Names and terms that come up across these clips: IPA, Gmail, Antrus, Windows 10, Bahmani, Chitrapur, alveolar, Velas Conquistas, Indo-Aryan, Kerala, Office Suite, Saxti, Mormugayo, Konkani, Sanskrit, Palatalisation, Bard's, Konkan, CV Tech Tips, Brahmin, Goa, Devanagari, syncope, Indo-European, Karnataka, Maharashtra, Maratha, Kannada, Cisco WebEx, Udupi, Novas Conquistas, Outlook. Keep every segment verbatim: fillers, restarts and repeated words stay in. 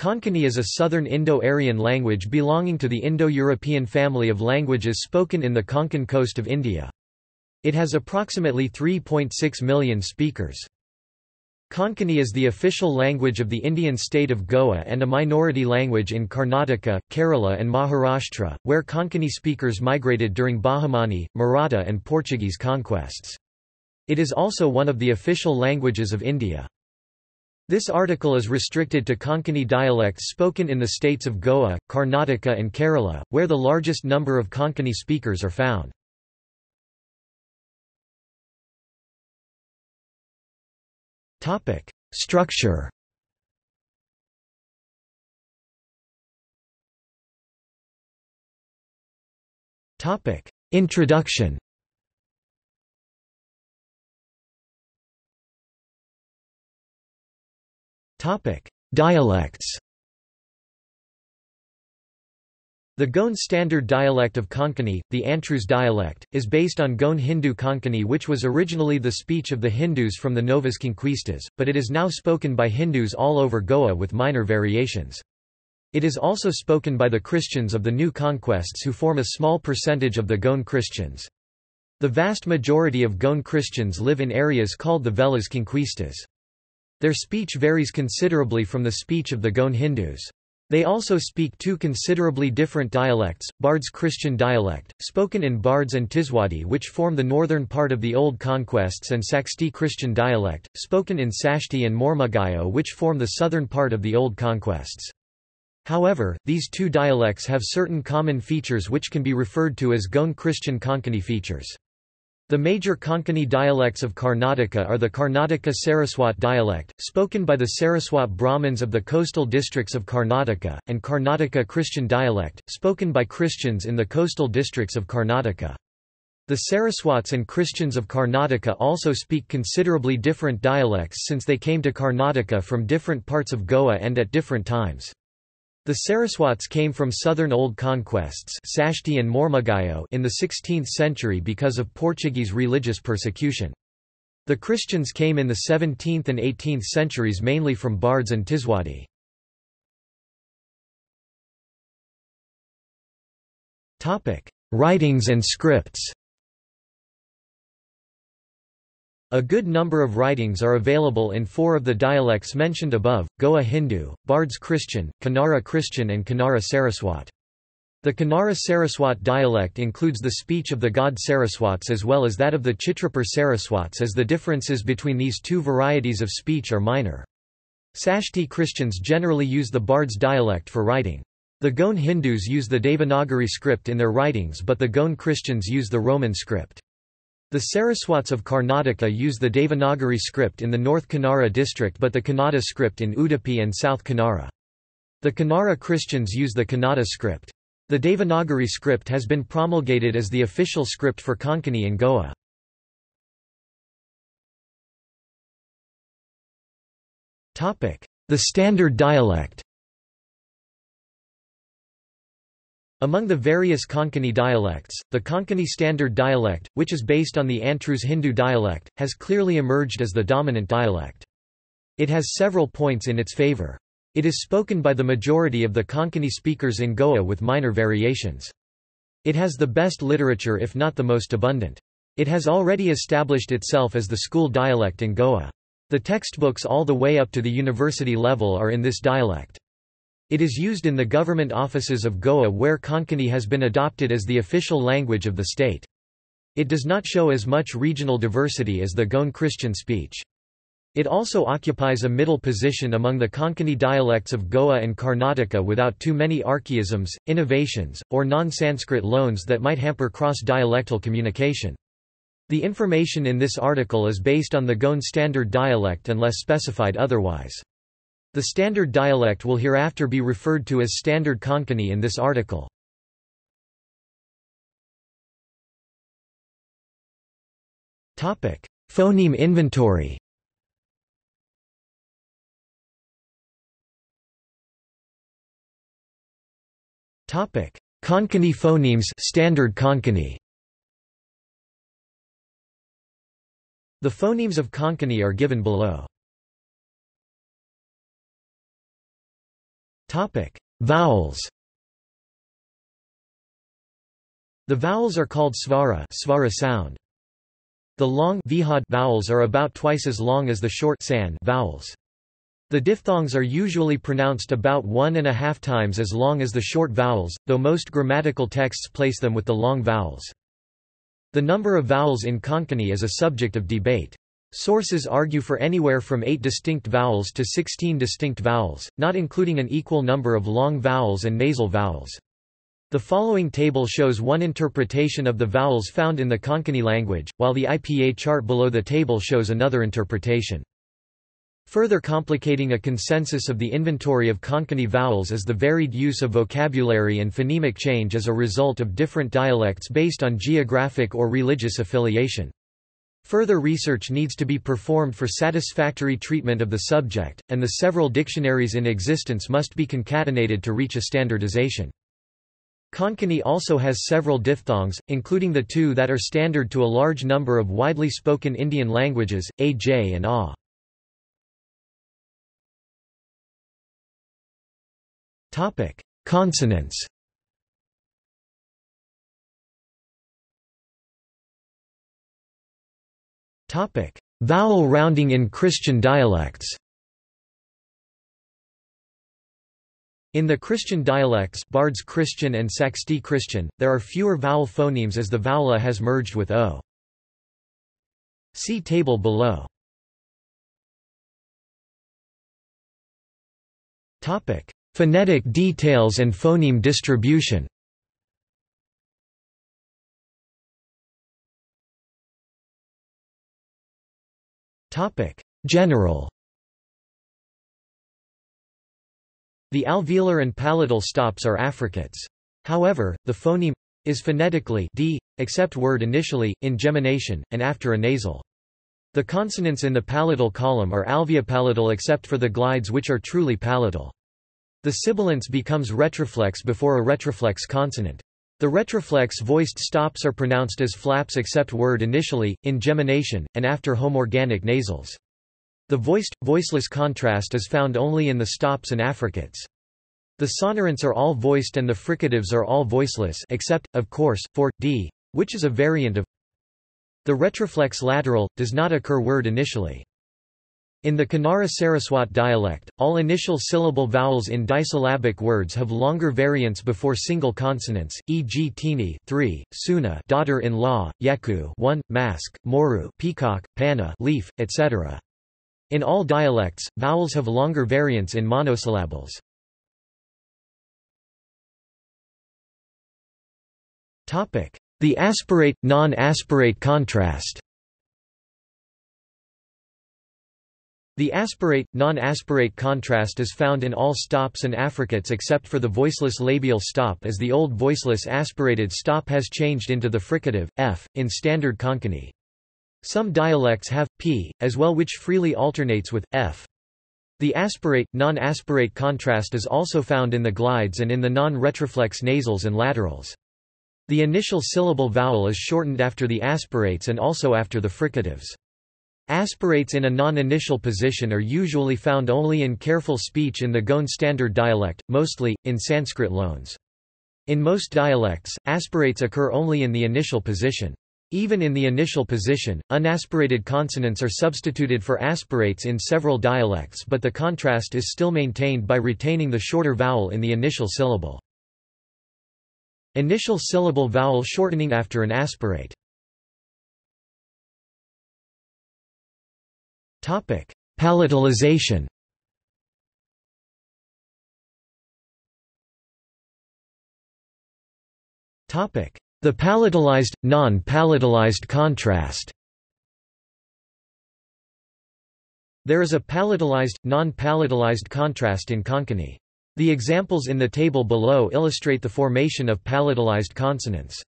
Konkani is a southern Indo-Aryan language belonging to the Indo-European family of languages spoken in the Konkan coast of India. It has approximately three point six million speakers. Konkani is the official language of the Indian state of Goa and a minority language in Karnataka, Kerala and Maharashtra, where Konkani speakers migrated during Bahmani, Maratha and Portuguese conquests. It is also one of the official languages of India. This article is restricted to Konkani dialects spoken in the states of Goa, Karnataka and Kerala, where the largest number of Konkani speakers are found. Topic: Structure. Topic: Introduction. Topic: Dialects. The Goan standard dialect of Konkani, the Antrus dialect, is based on Goan Hindu Konkani, which was originally the speech of the Hindus from the Novas Conquistas, but it is now spoken by Hindus all over Goa with minor variations. It is also spoken by the Christians of the new conquests, who form a small percentage of the Goan Christians. The vast majority of Goan Christians live in areas called the Velas Conquistas. Their speech varies considerably from the speech of the Goan Hindus. They also speak two considerably different dialects, Bard's Christian dialect, spoken in Bard's and Tiswadi, which form the northern part of the Old Conquests, and Saxti Christian dialect, spoken in Saxti and Mormugayo, which form the southern part of the Old Conquests. However, these two dialects have certain common features which can be referred to as Goan Christian Konkani features. The major Konkani dialects of Karnataka are the Karnataka Saraswat dialect, spoken by the Saraswat Brahmins of the coastal districts of Karnataka, and Karnataka Christian dialect, spoken by Christians in the coastal districts of Karnataka. The Saraswats and Christians of Karnataka also speak considerably different dialects, since they came to Karnataka from different parts of Goa and at different times. The Saraswats came from southern Old Conquests Saxti and Mormugayo in the sixteenth century because of Portuguese religious persecution. The Christians came in the seventeenth and eighteenth centuries mainly from Bard's and Tiswadi. Writings and scripts. A good number of writings are available in four of the dialects mentioned above, Goa Hindu, Bard's Christian, Kannada Christian and Kannada Saraswat. The Kannada Saraswat dialect includes the speech of the god Saraswats as well as that of the Chitrapur Saraswats, as the differences between these two varieties of speech are minor. Saxti Christians generally use the Bard's dialect for writing. The Goan Hindus use the Devanagari script in their writings, but the Goan Christians use the Roman script. The Saraswats of Karnataka use the Devanagari script in the North Kannada district but the Kannada script in Udupi and South Kannada. The Kannada Christians use the Kannada script. The Devanagari script has been promulgated as the official script for Konkani in Goa. The standard dialect. Among the various Konkani dialects, the Konkani standard dialect, which is based on the Antrus Hindu dialect, has clearly emerged as the dominant dialect. It has several points in its favor. It is spoken by the majority of the Konkani speakers in Goa with minor variations. It has the best literature, if not the most abundant. It has already established itself as the school dialect in Goa. The textbooks all the way up to the university level are in this dialect. It is used in the government offices of Goa, where Konkani has been adopted as the official language of the state. It does not show as much regional diversity as the Goan Christian speech. It also occupies a middle position among the Konkani dialects of Goa and Karnataka without too many archaisms, innovations, or non-Sanskrit loans that might hamper cross-dialectal communication. The information in this article is based on the Goan standard dialect unless specified otherwise. The standard dialect will hereafter be referred to as Standard Konkani in this article. Phoneme inventory. Konkani phonemes Standard Konkani. The phonemes of Konkani are given below. Topic: Vowels. The vowels are called svara, svara sound. The long vihad vowels are about twice as long as the short san vowels. The diphthongs are usually pronounced about one and a half times as long as the short vowels, though most grammatical texts place them with the long vowels. The number of vowels in Konkani is a subject of debate. Sources argue for anywhere from eight distinct vowels to sixteen distinct vowels, not including an equal number of long vowels and nasal vowels. The following table shows one interpretation of the vowels found in the Konkani language, while the I P A chart below the table shows another interpretation. Further complicating a consensus of the inventory of Konkani vowels is the varied use of vocabulary and phonemic change as a result of different dialects based on geographic or religious affiliation. Further research needs to be performed for satisfactory treatment of the subject, and the several dictionaries in existence must be concatenated to reach a standardization. Konkani also has several diphthongs, including the two that are standard to a large number of widely spoken Indian languages, aj and a. Topic: Consonants. Topic: Vowel rounding in Christian dialects. In the Christian dialects, Bard's Christian and Saxti Christian, there are fewer vowel phonemes as the vowel a has merged with o. See table below. Topic: Phonetic details and phoneme distribution. Topic: General. The alveolar and palatal stops are affricates. However, the phoneme is phonetically d, except word initially, in gemination, and after a nasal. The consonants in the palatal column are alveopalatal except for the glides which are truly palatal. The sibilance becomes retroflex before a retroflex consonant. The retroflex voiced stops are pronounced as flaps except word initially, in gemination, and after homorganic nasals. The voiced, voiceless contrast is found only in the stops and affricates. The sonorants are all voiced and the fricatives are all voiceless except, of course, for d, which is a variant of. The retroflex lateral does not occur word initially. In the Kannada Saraswat dialect, all initial syllable vowels in disyllabic words have longer variants before single consonants, for example tini three, suna daughter-in-law, yaku one, mask, moru peacock, panna leaf, et cetera. In all dialects, vowels have longer variants in monosyllables. Topic: The aspirate-non-aspirate contrast. The aspirate-non-aspirate contrast is found in all stops and affricates except for the voiceless labial stop, as the old voiceless aspirated stop has changed into the fricative, f, in standard Konkani. Some dialects have, p, as well, which freely alternates with, f. The aspirate-non-aspirate contrast is also found in the glides and in the non-retroflex nasals and laterals. The initial syllable vowel is shortened after the aspirates and also after the fricatives. Aspirates in a non-initial position are usually found only in careful speech in the Goan standard dialect, mostly, in Sanskrit loans. In most dialects, aspirates occur only in the initial position. Even in the initial position, unaspirated consonants are substituted for aspirates in several dialects, but the contrast is still maintained by retaining the shorter vowel in the initial syllable. Initial syllable vowel shortening after an aspirate. Topic: Palatalization. Topic: The palatalized, non-palatalized contrast. There is a palatalized, non-palatalized contrast in Konkani. The examples in the table below illustrate the formation of palatalized consonants.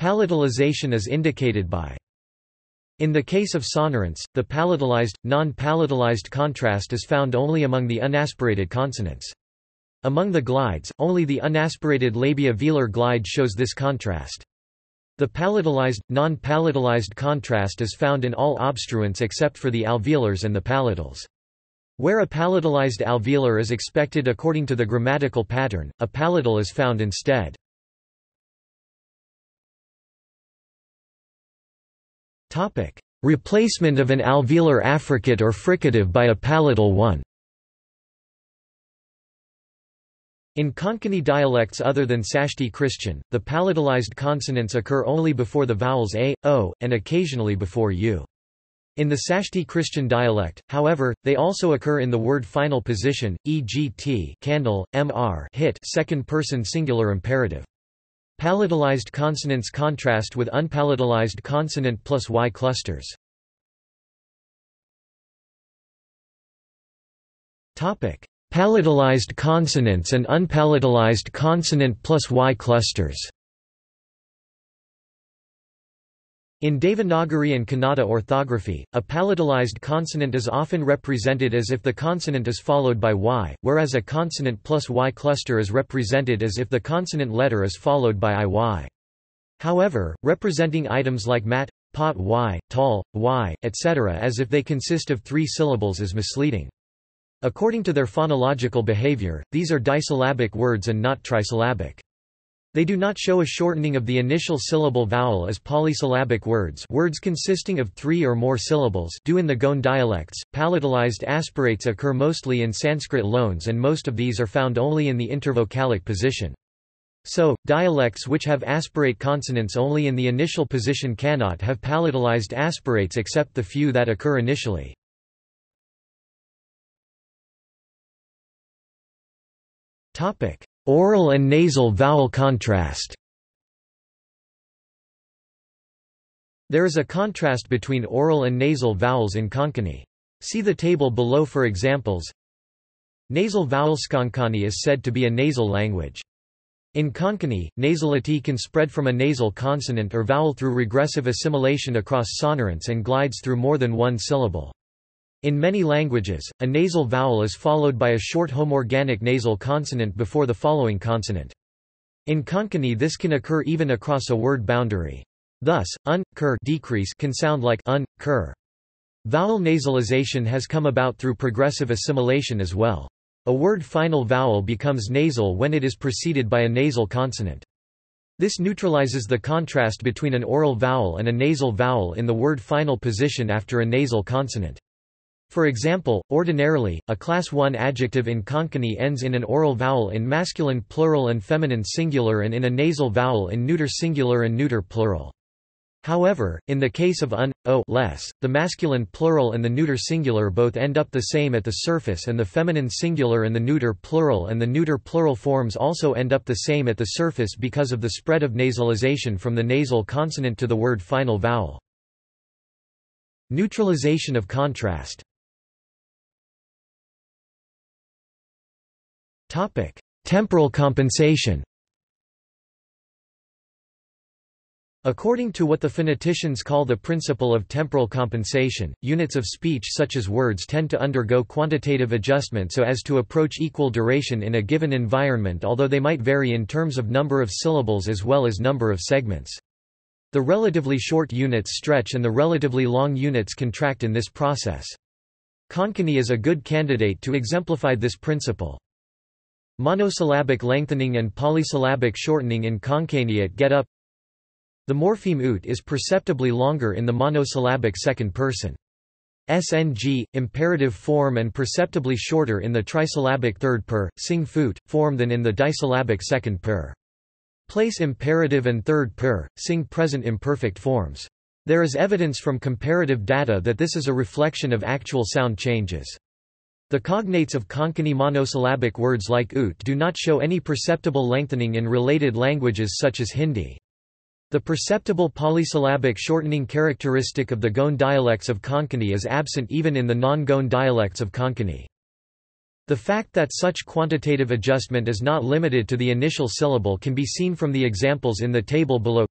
Palatalization is indicated by. In the case of sonorants, the palatalized, non-palatalized contrast is found only among the unaspirated consonants. Among the glides, only the unaspirated labiovelar glide shows this contrast. The palatalized, non-palatalized contrast is found in all obstruents except for the alveolars and the palatals. Where a palatalized alveolar is expected according to the grammatical pattern, a palatal is found instead. Replacement of an alveolar affricate or fricative by a palatal one. In Konkani dialects other than Saxti Christian, the palatalized consonants occur only before the vowels a, o, and occasionally before u. In the Saxti Christian dialect, however, they also occur in the word final position, e g t candle, mr hit second person singular imperative. Palatalized consonants contrast with unpalatalized consonant plus y clusters. Topic: Palatalized consonants and unpalatalized consonant plus y clusters. In Devanagari and Kannada orthography, a palatalized consonant is often represented as if the consonant is followed by y, whereas a consonant plus y cluster is represented as if the consonant letter is followed by iy. However, representing items like mat, pot y, tall, y, et cetera as if they consist of three syllables is misleading. According to their phonological behavior, these are disyllabic words and not trisyllabic. They do not show a shortening of the initial syllable vowel as polysyllabic words, words consisting of three or more syllables, do in the Goan dialects. Palatalized aspirates occur mostly in Sanskrit loans, and most of these are found only in the intervocalic position. So, dialects which have aspirate consonants only in the initial position cannot have palatalized aspirates except the few that occur initially. Topic: Oral and nasal vowel contrast. There is a contrast between oral and nasal vowels in Konkani. See the table below for examples. Nasal vowels. Konkani is said to be a nasal language. In Konkani, nasality can spread from a nasal consonant or vowel through regressive assimilation across sonorants and glides through more than one syllable. In many languages, a nasal vowel is followed by a short homorganic nasal consonant before the following consonant. In Konkani this can occur even across a word boundary. Thus, un, cur decrease can sound like un, cur. Vowel nasalization has come about through progressive assimilation as well. A word final vowel becomes nasal when it is preceded by a nasal consonant. This neutralizes the contrast between an oral vowel and a nasal vowel in the word final position after a nasal consonant. For example, ordinarily, a class one adjective in Konkani ends in an oral vowel in masculine plural and feminine singular and in a nasal vowel in neuter singular and neuter plural. However, in the case of un, o, less, the masculine plural and the neuter singular both end up the same at the surface, and the feminine singular and the neuter plural and the neuter plural forms also end up the same at the surface because of the spread of nasalization from the nasal consonant to the word final vowel. Neutralization of contrast. Topic: Temporal compensation. According to what the phoneticians call the principle of temporal compensation, units of speech such as words tend to undergo quantitative adjustment so as to approach equal duration in a given environment, although they might vary in terms of number of syllables as well as number of segments. The relatively short units stretch and the relatively long units contract in this process. Konkani is a good candidate to exemplify this principle. Monosyllabic lengthening and polysyllabic shortening in Konkani at get up. The morpheme oot is perceptibly longer in the monosyllabic second person. S N G, imperative form, and perceptibly shorter in the trisyllabic third per, sing foot, form than in the disyllabic second per. Place imperative and third per, sing present imperfect forms. There is evidence from comparative data that this is a reflection of actual sound changes. The cognates of Konkani monosyllabic words like oot do not show any perceptible lengthening in related languages such as Hindi. The perceptible polysyllabic shortening characteristic of the Goan dialects of Konkani is absent even in the non-Goan dialects of Konkani. The fact that such quantitative adjustment is not limited to the initial syllable can be seen from the examples in the table below.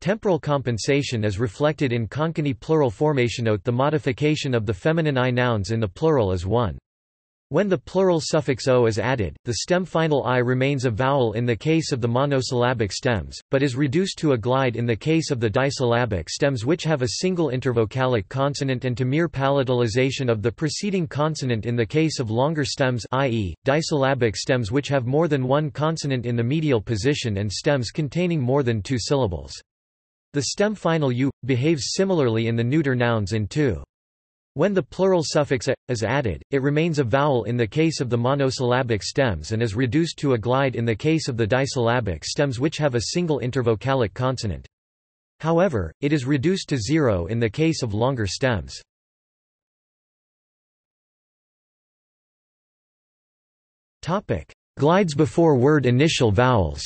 Temporal compensation is reflected in Konkani plural formation. Note the modification of the feminine I nouns in the plural as one. When the plural suffix o is added, the stem final I remains a vowel in the case of the monosyllabic stems, but is reduced to a glide in the case of the disyllabic stems which have a single intervocalic consonant and to mere palatalization of the preceding consonant in the case of longer stems, that is, disyllabic stems which have more than one consonant in the medial position and stems containing more than two syllables. The stem final u behaves similarly in the neuter nouns in two. When the plural suffix a is added, it remains a vowel in the case of the monosyllabic stems and is reduced to a glide in the case of the disyllabic stems which have a single intervocalic consonant. However, it is reduced to zero in the case of longer stems. Topic: Glides before word initial vowels.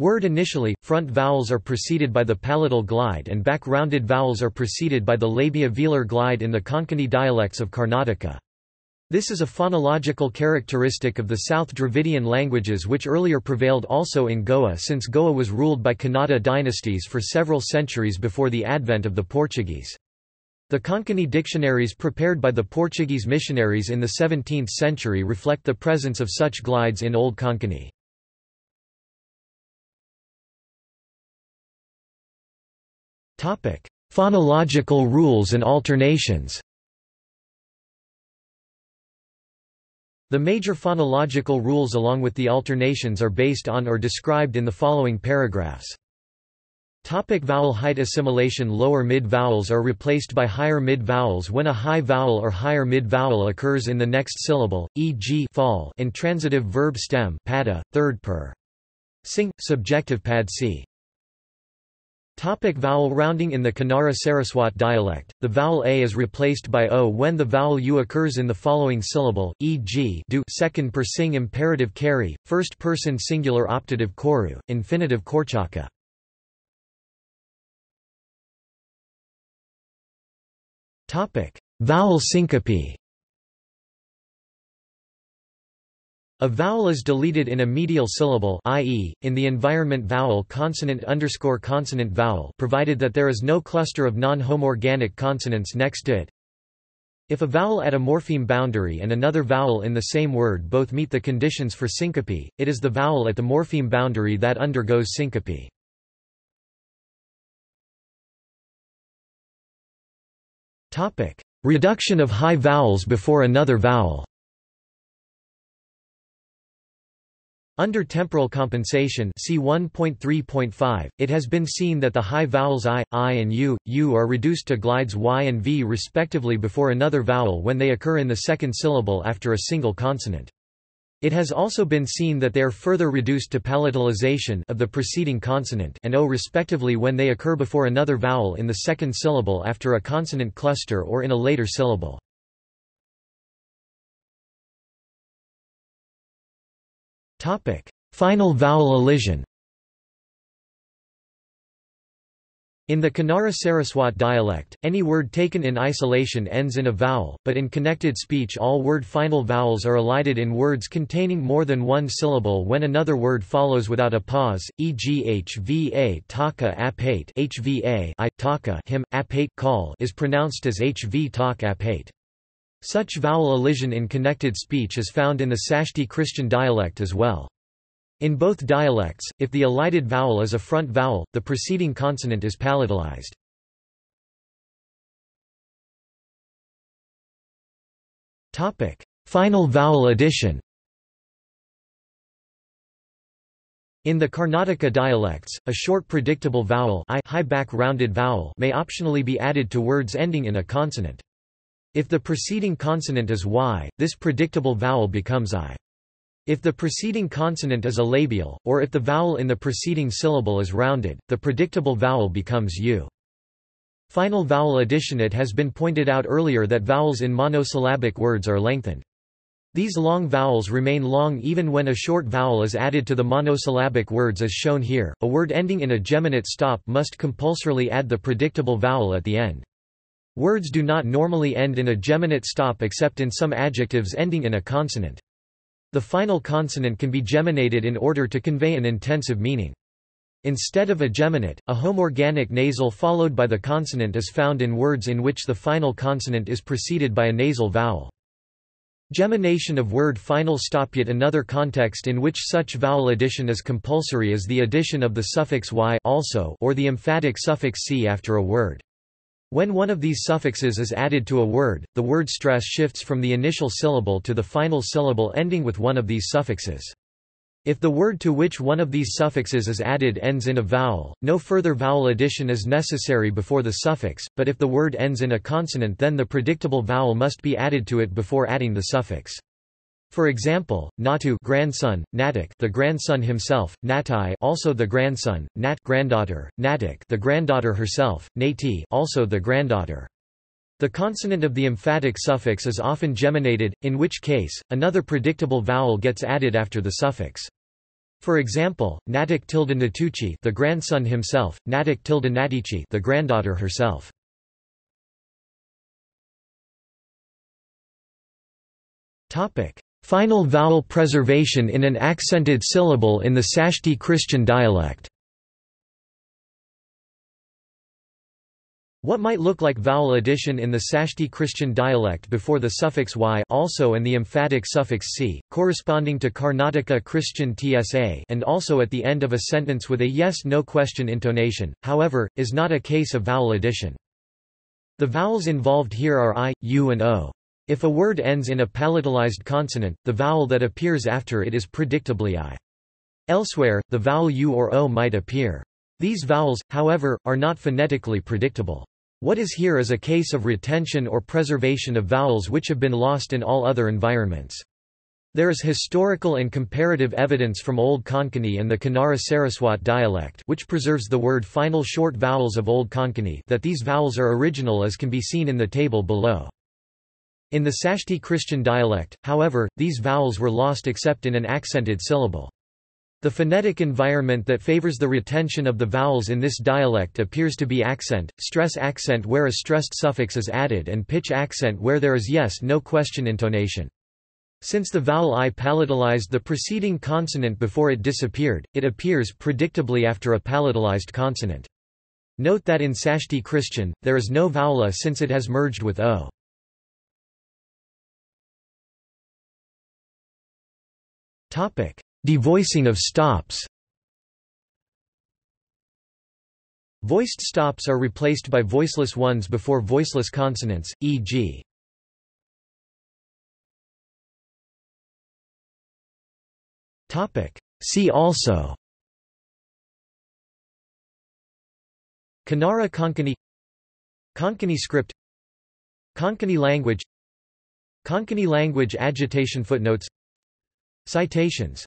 Word initially, front vowels are preceded by the palatal glide and back rounded vowels are preceded by the labiovelar glide in the Konkani dialects of Karnataka. This is a phonological characteristic of the South Dravidian languages which earlier prevailed also in Goa since Goa was ruled by Kannada dynasties for several centuries before the advent of the Portuguese. The Konkani dictionaries prepared by the Portuguese missionaries in the seventeenth century reflect the presence of such glides in Old Konkani. Topic: Phonological rules and alternations. The major phonological rules along with the alternations are based on or described in the following paragraphs. Topic: Vowel height assimilation. Lower mid vowels are replaced by higher mid vowels when a high vowel or higher mid vowel occurs in the next syllable, for example, fall intransitive verb stem pada, third per sing, subjective pad c. Topic: Vowel rounding. In the Kannada Saraswat dialect, the vowel a is replaced by o when the vowel u occurs in the following syllable, for example, do, second per sing imperative carry, first person singular optative koru, infinitive korchaka. Topic: Vowel syncope. A vowel is deleted in a medial syllable, that is, in the environment vowel consonant underscore consonant vowel, provided that there is no cluster of non-homorganic consonants next it. If a vowel at a morpheme boundary and another vowel in the same word both meet the conditions for syncope, it is the vowel at the morpheme boundary that undergoes syncope. Topic: Reduction of high vowels before another vowel. Under temporal compensation C one point three point five, it has been seen that the high vowels I, I and U, U are reduced to glides Y and V respectively before another vowel when they occur in the second syllable after a single consonant. It has also been seen that they are further reduced to palatalization of the preceding consonant and O respectively when they occur before another vowel in the second syllable after a consonant cluster or in a later syllable. Topic: Final vowel elision. In the Kannada Saraswat dialect, any word taken in isolation ends in a vowel, but in connected speech all word final vowels are elided in words containing more than one syllable when another word follows without a pause, for example hva taka apate, hva I, taka him, apate call is pronounced as hv tak apate. Such vowel elision in connected speech is found in the Saxti Christian dialect as well. In both dialects, if the elided vowel is a front vowel, the preceding consonant is palatalized. Topic: Final vowel addition. In the Karnataka dialects, a short predictable vowel, I, high back rounded vowel, may optionally be added to words ending in a consonant. If the preceding consonant is Y, this predictable vowel becomes I. If the preceding consonant is a labial, or if the vowel in the preceding syllable is rounded, the predictable vowel becomes U. Final vowel addition. It has been pointed out earlier that vowels in monosyllabic words are lengthened. These long vowels remain long even when a short vowel is added to the monosyllabic words as shown here. A word ending in a geminate stop must compulsorily add the predictable vowel at the end. Words do not normally end in a geminate stop except in some adjectives ending in a consonant. The final consonant can be geminated in order to convey an intensive meaning. Instead of a geminate, a homorganic nasal followed by the consonant is found in words in which the final consonant is preceded by a nasal vowel. Gemination of word final stop. Yet another context in which such vowel addition is compulsory is the addition of the suffix y also or the emphatic suffix c after a word. When one of these suffixes is added to a word, the word stress shifts from the initial syllable to the final syllable ending with one of these suffixes. If the word to which one of these suffixes is added ends in a vowel, no further vowel addition is necessary before the suffix, but if the word ends in a consonant then the predictable vowel must be added to it before adding the suffix. For example, Natu grandson, Natak the grandson himself, Natai also the grandson, Nat granddaughter, Natak the granddaughter herself, Nati also the granddaughter. The consonant of the emphatic suffix is often geminated, in which case, another predictable vowel gets added after the suffix. For example, Natak tilde Natuchi, the grandson himself, Natak tilde Natichi, the granddaughter herself. Topic: final vowel preservation in an accented syllable in the Saxti Christian dialect. What might look like vowel addition in the Saxti Christian dialect before the suffix y also and the emphatic suffix c, corresponding to Karnataka Christian tsa and also at the end of a sentence with a yes-no question intonation, however, is not a case of vowel addition. The vowels involved here are I, U and O. If a word ends in a palatalized consonant, the vowel that appears after it is predictably I. Elsewhere, the vowel U or O might appear. These vowels, however, are not phonetically predictable. What is here is a case of retention or preservation of vowels which have been lost in all other environments. There is historical and comparative evidence from Old Konkani and the Kannada Saraswat dialect which preserves the word final short vowels of Old Konkani that these vowels are original as can be seen in the table below. In the Saxti Christian dialect, however, these vowels were lost except in an accented syllable. The phonetic environment that favors the retention of the vowels in this dialect appears to be accent, stress accent where a stressed suffix is added and pitch accent where there is yes-no question intonation. Since the vowel I palatalized the preceding consonant before it disappeared, it appears predictably after a palatalized consonant. Note that in Saxti Christian, there is no vowel a since it has merged with o. Devoicing of stops. Voiced stops are replaced by voiceless ones before voiceless consonants, for example See also Kannada Konkani, Konkani script, Konkani language, Konkani language agitation. Footnotes. Citations.